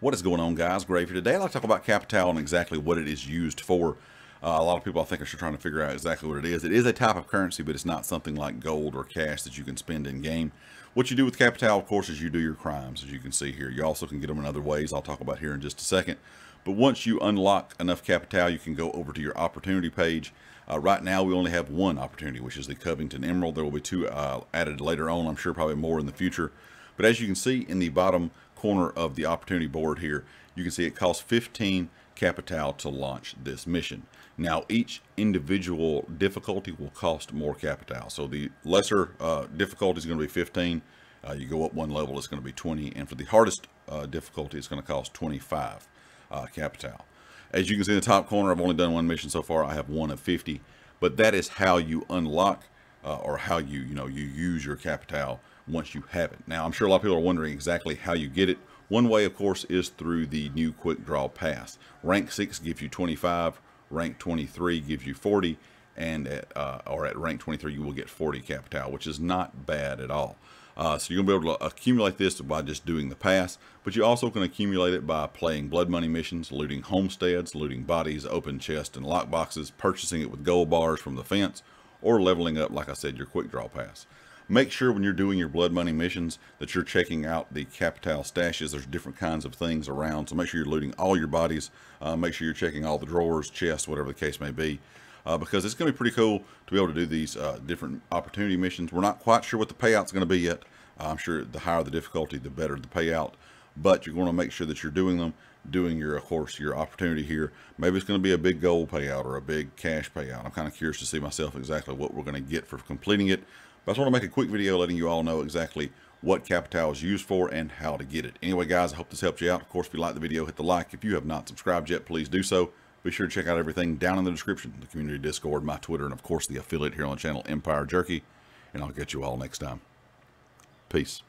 What is going on, guys? Grave here. Today I'd like to talk about Capital and exactly what it is used for. A lot of people, I think, are still trying to figure out exactly what it is. It is a type of currency, but it's not something like gold or cash that you can spend in game. What you do with Capital, of course, is you do your crimes, as you can see here. You also can get them in other ways I'll talk about here in just a second. But once you unlock enough Capital, you can go over to your opportunity page. Right now, we only have one opportunity, which is the Covington Emerald. There will be two added later on, I'm sure, probably more in the future. But as you can see in the bottom corner of the opportunity board here, you can see it costs 15 Capital to launch this mission. Now, each individual difficulty will cost more Capital. So the lesser difficulty is going to be 15. You go up one level, it's going to be 20. And for the hardest difficulty, it's going to cost 25 Capital. As you can see in the top corner, I've only done one mission so far. I have one of 50. But that is how you unlock or how you use your Capital once you have it. Now, I'm sure a lot of people are wondering exactly how you get it. One way, of course, is through the new quick draw pass. Rank 6 gives you 25, rank 23 gives you 40, and at rank 23 you will get 40 Capital, which is not bad at all. So you're gonna be able to accumulate this by just doing the pass, but you also can accumulate it by playing blood money missions, looting homesteads, looting bodies, open chests, and lock boxes, purchasing it with gold bars from the fence, or leveling up, like I said, your quick draw pass. Make sure when you're doing your blood money missions that you're checking out the Capital stashes. There's different kinds of things around, so make sure you're looting all your bodies. Make sure you're checking all the drawers, chests, whatever the case may be, because it's going to be pretty cool to be able to do these different opportunity missions. We're not quite sure what the payout's going to be yet. I'm sure the higher the difficulty, the better the payout, but you're going to make sure that you're doing them, doing your, of course, your opportunity here. Maybe it's going to be a big gold payout or a big cash payout. I'm kind of curious to see myself exactly what we're going to get for completing it. I just want to make a quick video letting you all know exactly what Capital is used for and how to get it. Anyway, guys, I hope this helped you out. Of course, if you like the video, hit the like. If you have not subscribed yet, please do so. Be sure to check out everything down in the description, the community Discord, my Twitter, and of course the affiliate here on the channel, Empire Jerky. And I'll catch you all next time. Peace.